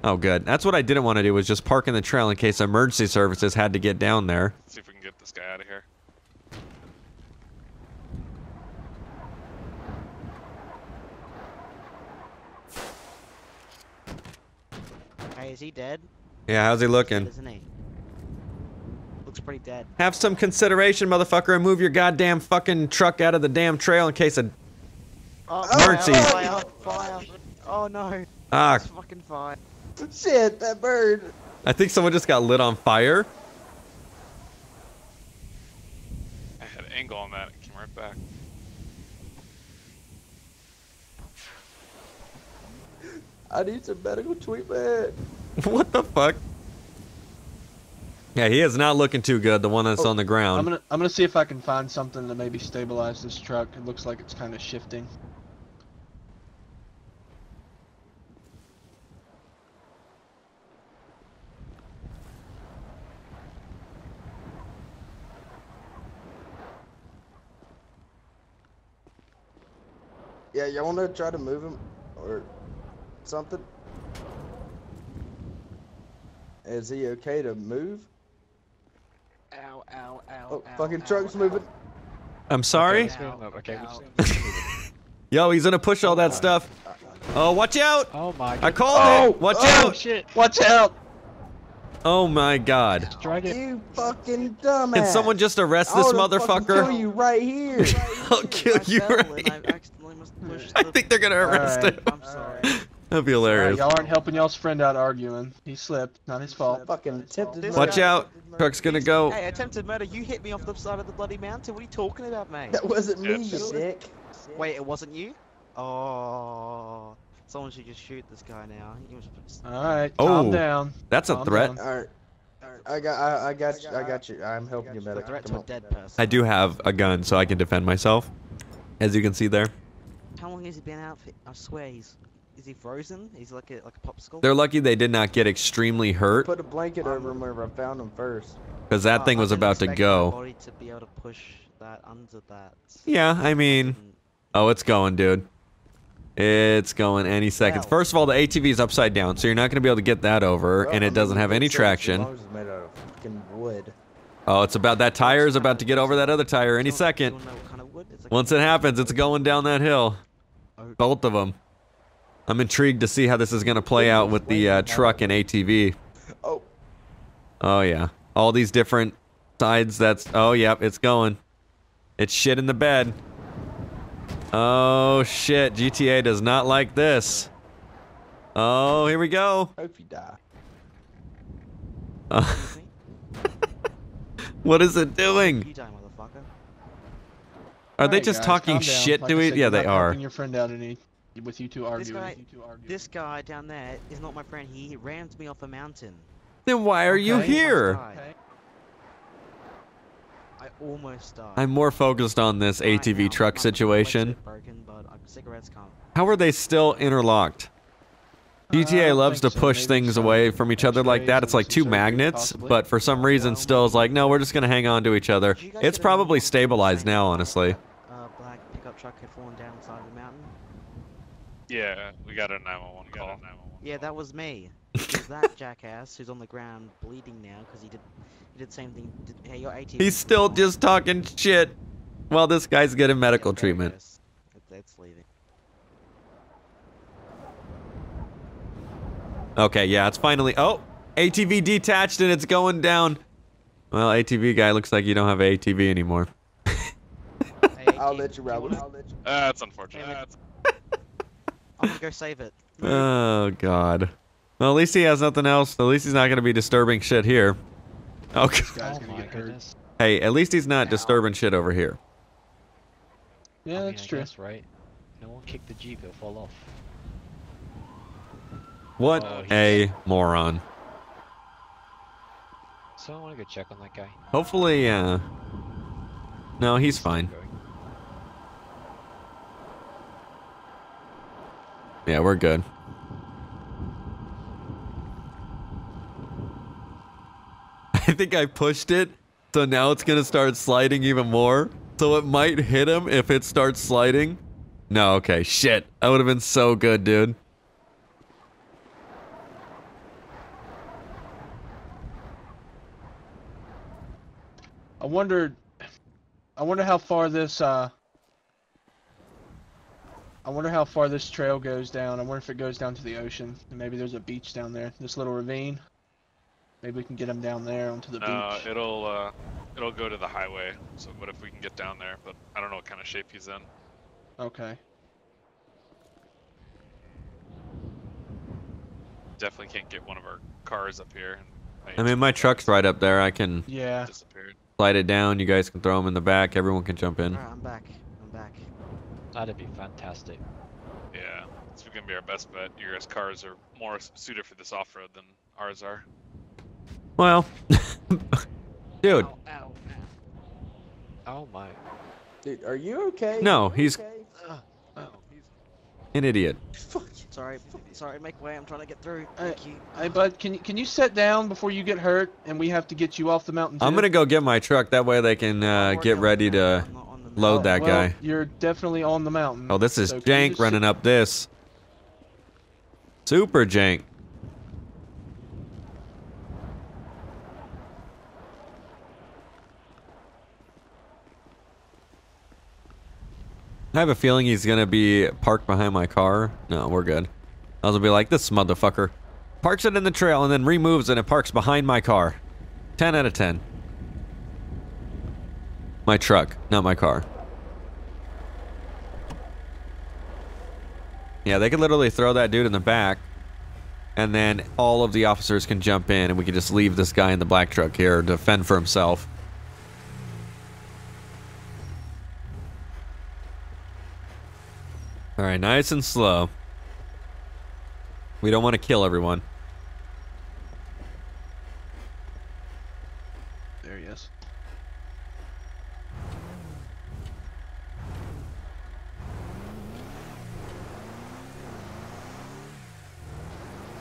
Oh, good. That's what I didn't want to do, was just park in the trail in case emergency services had to get down there. Let's see if we can get this guy out of here. Hey, is he dead? Yeah, how's he looking? Isn't he? Looks pretty dead. Have some consideration, motherfucker, and move your goddamn fucking truck out of the damn trail in case of emergency. Fire, fire. Oh, no. Ah. That's fucking fire. Shit, that bird. I think someone just got lit on fire. I had an angle on that. It came right back. I need some medical treatment. What the fuck? Yeah, he is not looking too good, the one that's on the ground. I'm gonna see if I can find something to maybe stabilize this truck. It looks like it's kind of shifting. Yeah, you want to try to move him or something? Is he okay to move? Ow, ow, ow. Oh, ow, fucking truck's moving. I'm sorry? Okay. Yo, he's gonna push all that stuff. Oh, watch out! Oh my god. I called it! Watch out! Shit. Watch out! Oh my god. You fucking dumbass. Can someone just arrest this motherfucker? I'll kill you right here. I'll kill you right here. I think they're gonna arrest him. I'm sorry. That'd be hilarious. Y'all aren't helping y'all's friend out arguing. He slipped. Not his fault. Fucking attempted murder. Watch out. Truck's gonna go. Hey, attempted murder. You hit me off the side of the bloody mountain. What are you talking about, mate? That wasn't me, you dick. Wait, it wasn't you? Oh. Someone should just shoot this guy now. Alright, calm down. That's a threat. Alright. I got you. I'm helping you better. Threat to a dead person. I do have a gun, so I can defend myself. As you can see there. How long has he been out for? I swear he's... Is he frozen? He's like a popsicle? They're lucky they did not get extremely hurt. Put a blanket over him wherever I found him first. Because that thing was about to go. Body to be able to push that under that. Yeah, I mean... Oh, it's going, dude. It's going any seconds. First of all, the ATV is upside down, so you're not going to be able to get that over, and it doesn't have any traction. Oh, it's about that tire is about to get over that other tire any second. Once it happens, it's going down that hill. Both of them. I'm intrigued to see how this is going to play out with the truck and ATV. Oh, yeah. All these different sides that's... Oh, yep, it's going. It's shit in the bed. Oh shit, GTA does not like this. Oh, here we go. Hope you die. What is it doing? Are they just talking shit to it? Yeah, they are. Your friend out with you two arguing. This guy down there is not my friend. He rammed me off a mountain. Then why are you here? I almost died. I'm more focused on this ATV truck situation. How are they still interlocked? GTA loves to push things away from each other like that. It's like two magnets, but for some reason still is like, no, we're just going to hang on to each other. It's probably stabilized now, honestly. Black pickup truck had fallen down the side of the mountain. Yeah, we got a 911 call. Yeah, that was me. That jackass who's on the ground bleeding now because he did the same thing. Hey, your ATV. He's still just talking shit. Well, this guy's getting medical treatment. It's leaving. Okay, yeah, it's finally. Oh, ATV detached and it's going down. Well, ATV guy, looks like you don't have an ATV anymore. Hey, ATV. I'll let you rattle. That's unfortunate. I'm gonna go save it. Oh god. Well, at least he has nothing else. At least he's not going to be disturbing shit here. Okay. Hey, at least he's not disturbing shit over here. Yeah, that's true. Guess, right? No one kicked the Jeep, it'll fall off. What a moron. So I want to go check on that guy. Hopefully, no, he's fine. Yeah, we're good. I think I pushed it, so now it's gonna start sliding even more. So it might hit him if it starts sliding. No, okay, shit. That would have been so good, dude. I wonder how far this, I wonder how far this trail goes down. I wonder if it goes down to the ocean. And maybe there's a beach down there. This little ravine. Maybe we can get him down there onto the beach. It'll go to the highway. So what if we can get down there? But I don't know what kind of shape he's in. Okay. Definitely can't get one of our cars up here. I mean, my truck's right up there. I can slide it down. You guys can throw him in the back. Everyone can jump in. All right, I'm back. I'm back. That'd be fantastic. Yeah, it's gonna be our best bet. Your guys' cars are more suited for this off-road than ours are. Well, dude. Ow, ow. Oh my. Dude, are you okay? No, he's. Okay? He's an idiot. Fuck. Sorry. Make way. I'm trying to get through. Thank you. Hey, bud, can you sit down before you get hurt, and we have to get you off the mountain too? I'm gonna go get my truck. That way they can get ready to load that guy. You're definitely on the mountain. Oh, this is jank running up this. Super jank. I have a feeling he's gonna be parked behind my car. No, we're good. I'll be like, this motherfucker parks it in the trail and then removes and it parks behind my car. 10 out of 10. My truck, not my car. Yeah, they could literally throw that dude in the back and then all of the officers can jump in and we can just leave this guy in the black truck here to fend for himself. All right, nice and slow. We don't want to kill everyone. There he is.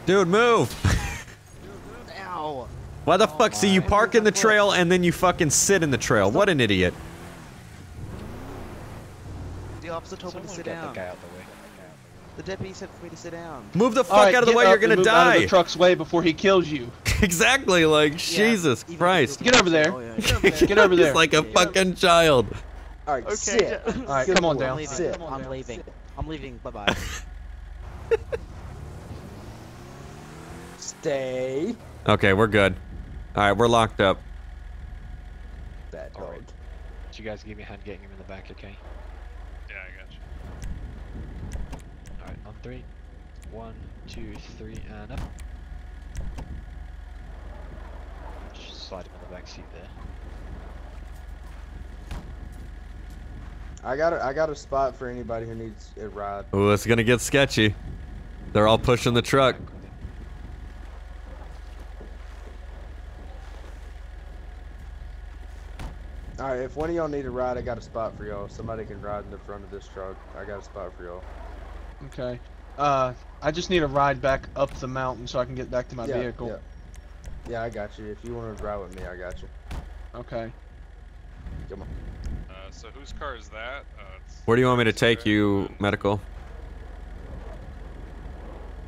Dude, move! Ow. Why the fuck? See, you park in the trail and then you fucking sit in the trail. What an idiot. The officer told me to sit down. The deputy said for me to sit down. Move the fuck out of the way, you're gonna die! Out of the truck's way before he kills you. Exactly, like, Jesus Christ. Get over there. Get over there. He's like a fucking child. Alright, sit. Alright, come on down. Sit. I'm leaving. I'm leaving. Bye-bye. Stay. Okay, we're good. Alright, we're locked up. That dog. Right. You guys give me a hand getting him in the back, okay? On 3, 1, 2, 3, and up. Just slide him in the back seat there. I got a spot for anybody who needs a ride. Ooh, it's gonna get sketchy. They're all pushing the truck. All right, if one of y'all need a ride, I got a spot for y'all. Somebody can ride in the front of this truck. I got a spot for y'all. Okay. I just need a ride back up the mountain so I can get back to my vehicle. Yeah, I got you. If you want to ride with me, I got you. Okay. Come on. So whose car is that? Where do you want me to take you, medical?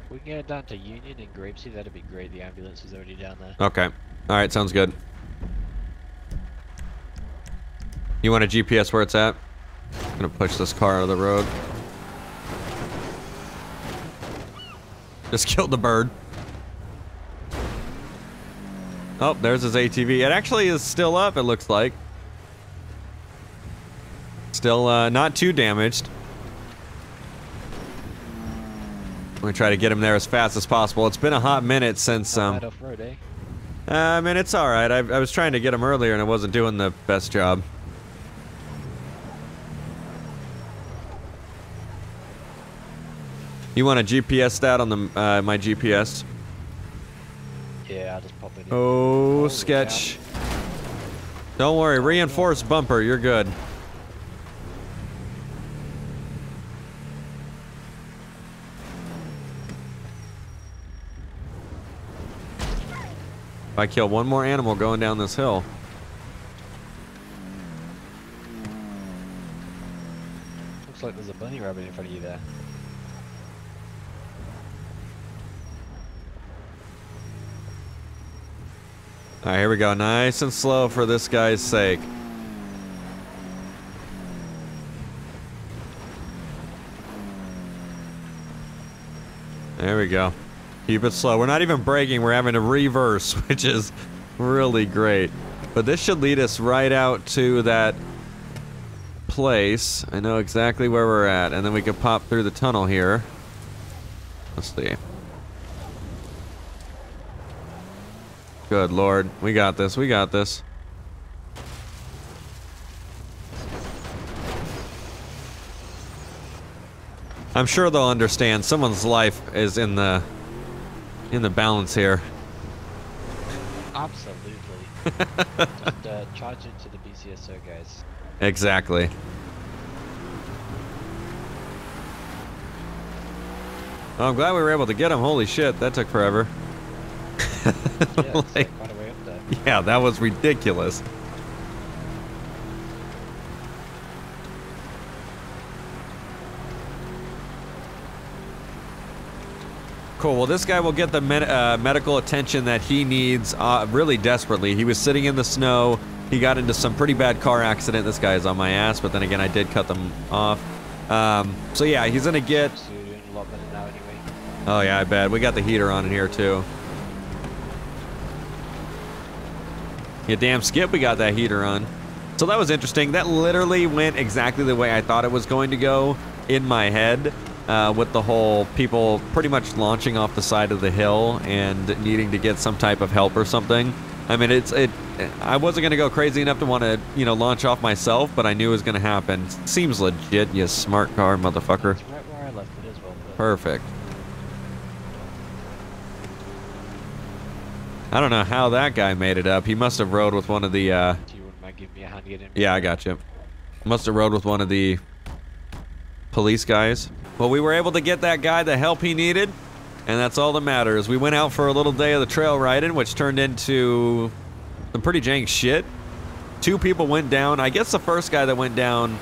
We can get it down to Union and Grapeseed. That'd be great. The ambulance is already down there. Okay. All right. Sounds good. You want to GPS where it's at? I'm gonna push this car out of the road. Just killed the bird. Oh, there's his ATV. It actually is still up, it looks like. Still not too damaged. I'm gonna try to get him there as fast as possible. It's been a hot minute since... I mean, it's alright. I was trying to get him earlier and I wasn't doing the best job. You want to GPS that on the my GPS? Yeah, I'll just pop it in. Oh, sketch. Don't worry, reinforced bumper, you're good. If I kill one more animal going down this hill. Looks like there's a bunny rabbit in front of you there. All right, here we go. Nice and slow for this guy's sake. There we go. Keep it slow. We're not even braking. We're having to reverse, which is really great. But this should lead us right out to that place. I know exactly where we're at. And then we can pop through the tunnel here. Let's see. Good Lord, we got this, we got this. I'm sure they'll understand. Someone's life is in the balance here. Absolutely. Just charge it to the BCSO guys. Exactly. Well, I'm glad we were able to get him. Holy shit, that took forever. Like, yeah, that was ridiculous. Cool, well this guy will get the medical attention that he needs really desperately. He was sitting in the snow, he got into some pretty bad car accident. This guy is on my ass, but then again I did cut them off. So yeah, he's gonna get... Oh yeah, I bet. We got the heater on in here too. Yeah, damn Skip, we got that heater on. So that was interesting. That literally went exactly the way I thought it was going to go in my head, with the whole people pretty much launching off the side of the hill and needing to get some type of help or something. I mean, I wasn't going to go crazy enough to want to, you know, launch off myself, but I knew it was going to happen. Seems legit, you smart car motherfucker. It's right where I left it as well. Perfect. I don't know how that guy made it up. He must have rode with one of the, Yeah, I got you. Must have rode with one of the police guys. But we were able to get that guy the help he needed, and that's all that matters. We went out for a little day of the trail riding, which turned into some pretty jank shit. Two people went down. I guess the first guy that went down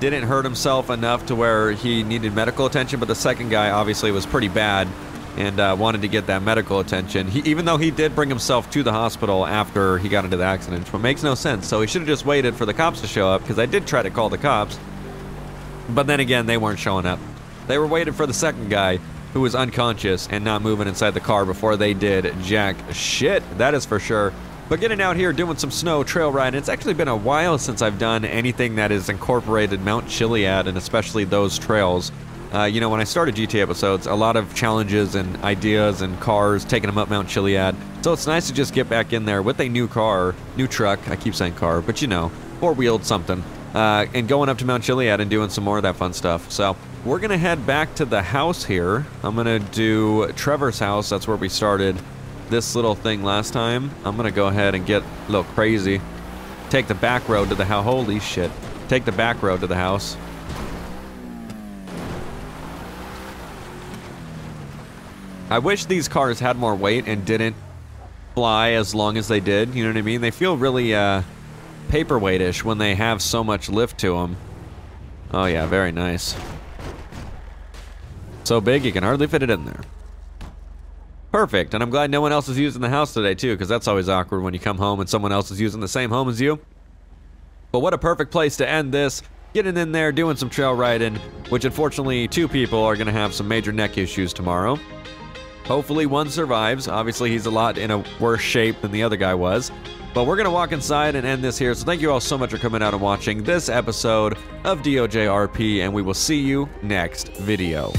didn't hurt himself enough to where he needed medical attention, but the second guy obviously was pretty bad and wanted to get that medical attention. He, even though he did bring himself to the hospital after he got into the accident, which makes no sense. So he should have just waited for the cops to show up, because I did try to call the cops. But then again, they weren't showing up. They were waiting for the second guy, who was unconscious and not moving inside the car, before they did jack shit, that is for sure. But getting out here, doing some snow trail riding, it's actually been a while since I've done anything that has incorporated Mount Chiliad and especially those trails. You know, when I started GT episodes, a lot of challenges and ideas and cars, taking them up Mount Chiliad. So it's nice to just get back in there with a new car, new truck, I keep saying car, but you know, four-wheeled something, and going up to Mount Chiliad and doing some more of that fun stuff. So we're gonna head back to the house here. I'm gonna do Trevor's house. That's where we started this little thing last time. I'm gonna go ahead and get a little crazy. Take the back road to the house. Holy shit. Take the back road to the house. I wish these cars had more weight and didn't fly as long as they did, you know what I mean? They feel really paperweightish when they have so much lift to them. Oh yeah, very nice. So big you can hardly fit it in there. Perfect, and I'm glad no one else is using the house today too, because that's always awkward when you come home and someone else is using the same home as you. But what a perfect place to end this. Getting in there, doing some trail riding, which unfortunately two people are gonna have some major neck issues tomorrow. Hopefully one survives. Obviously he's a lot in a worse shape than the other guy was. But we're gonna walk inside and end this here. So thank you all so much for coming out and watching this episode of DOJ RP, and we will see you next video.